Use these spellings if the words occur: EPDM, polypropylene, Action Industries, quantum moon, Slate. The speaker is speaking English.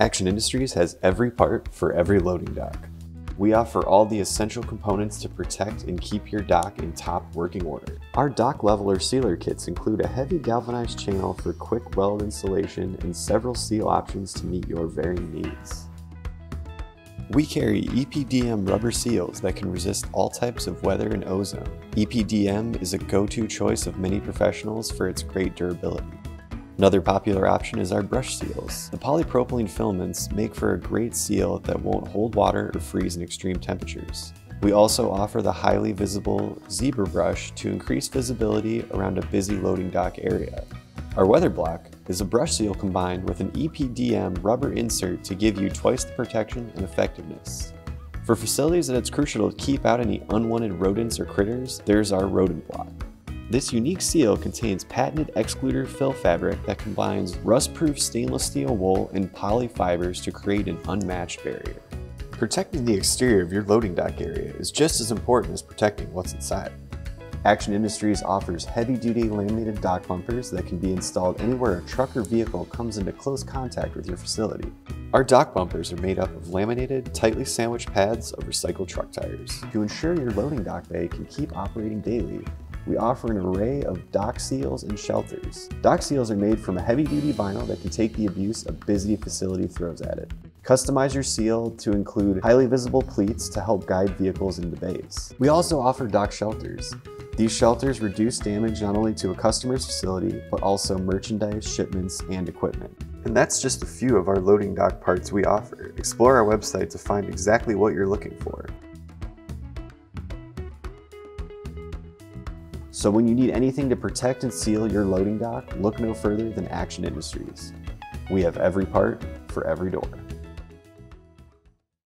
Action Industries has every part for every loading dock. We offer all the essential components to protect and keep your dock in top working order. Our dock leveler sealer kits include a heavy galvanized channel for quick weld installation and several seal options to meet your varying needs. We carry EPDM rubber seals that can resist all types of weather and ozone. EPDM is a go-to choice of many professionals for its great durability. Another popular option is our brush seals. The polypropylene filaments make for a great seal that won't hold water or freeze in extreme temperatures. We also offer the highly visible zebra brush to increase visibility around a busy loading dock area. Our weather block is a brush seal combined with an EPDM rubber insert to give you twice the protection and effectiveness. For facilities that it's crucial to keep out any unwanted rodents or critters, there's our rodent block. This unique seal contains patented extruder fill fabric that combines rust-proof stainless steel wool and poly fibers to create an unmatched barrier. Protecting the exterior of your loading dock area is just as important as protecting what's inside. Action Industries offers heavy-duty laminated dock bumpers that can be installed anywhere a truck or vehicle comes into close contact with your facility. Our dock bumpers are made up of laminated, tightly sandwiched pads of recycled truck tires. To ensure your loading dock bay can keep operating daily, we offer an array of dock seals and shelters. Dock seals are made from a heavy-duty vinyl that can take the abuse a busy facility throws at it. Customize your seal to include highly visible pleats to help guide vehicles into bays. We also offer dock shelters. These shelters reduce damage not only to a customer's facility, but also merchandise, shipments, and equipment. And that's just a few of our loading dock parts we offer. Explore our website to find exactly what you're looking for. So when you need anything to protect and seal your loading dock, look no further than Action Industries. We have every part for every door.